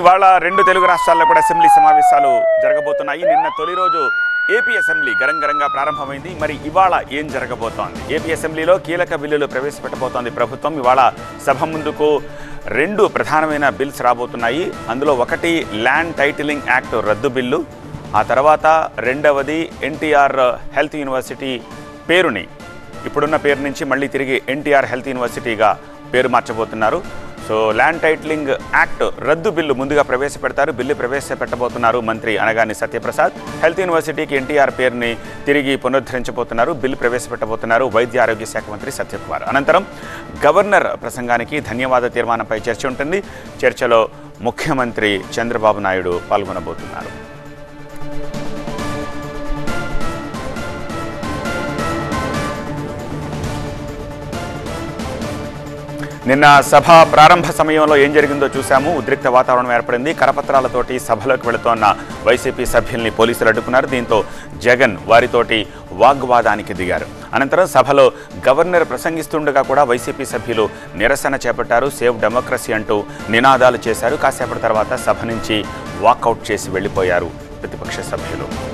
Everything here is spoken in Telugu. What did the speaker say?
ఇవాళ రెండు తెలుగు రాష్ట్రాల్లో కూడా అసెంబ్లీ సమావేశాలు జరగబోతున్నాయి. నిన్న తొలి రోజు ఏపీ అసెంబ్లీ గరంగరంగా ప్రారంభమైంది. మరి ఇవాళ ఏం జరగబోతోంది? ఏపీ అసెంబ్లీలో కీలక బిల్లులు ప్రవేశపెట్టబోతోంది ప్రభుత్వం. ఇవాళ సభ ముందుకు రెండు ప్రధానమైన బిల్స్ రాబోతున్నాయి. అందులో ఒకటి ల్యాండ్ టైటిలింగ్ యాక్ట్ రద్దు బిల్లు, ఆ తర్వాత రెండవది ఎన్టీఆర్ హెల్త్ యూనివర్సిటీ పేరుని ఇప్పుడున్న పేరు నుంచి మళ్ళీ తిరిగి ఎన్టీఆర్ హెల్త్ యూనివర్సిటీగా పేరు మార్చబోతున్నారు. సో ల్యాండ్ టైటిలింగ్ యాక్ట్ రద్దు బిల్లు ముందుగా ప్రవేశపెడతారు. బిల్లు ప్రవేశపెట్టబోతున్నారు మంత్రి అనగాని సత్యప్రసాద్. హెల్త్ యూనివర్సిటీకి ఎన్టీఆర్ పేరుని తిరిగి పునరుద్ధరించబోతున్నారు. బిల్లు ప్రవేశపెట్టబోతున్నారు వైద్య ఆరోగ్య శాఖ మంత్రి సత్యకుమార్. అనంతరం గవర్నర్ ప్రసంగానికి ధన్యవాద తీర్మానంపై చర్చ ఉంటుంది. చర్చలో ముఖ్యమంత్రి చంద్రబాబు నాయుడు పాల్గొనబోతున్నారు. నిన్న సభ ప్రారంభ సమయంలో ఏం జరిగిందో చూశాము. ఉద్రిక్త వాతావరణం ఏర్పడింది. కరపత్రాలతోటి సభలోకి వెళుతోన్న వైసీపీ సభ్యుల్ని పోలీసులు అడ్డుకున్నారు. దీంతో జగన్ వారితోటి వాగ్వాదానికి దిగారు. అనంతరం సభలో గవర్నర్ ప్రసంగిస్తుండగా కూడా వైసీపీ సభ్యులు నిరసన చేపట్టారు. సేవ్ డెమోక్రసీ అంటూ నినాదాలు చేశారు. కాసేపటి తర్వాత సభ నుంచి వాకౌట్ చేసి వెళ్ళిపోయారు ప్రతిపక్ష సభ్యులు.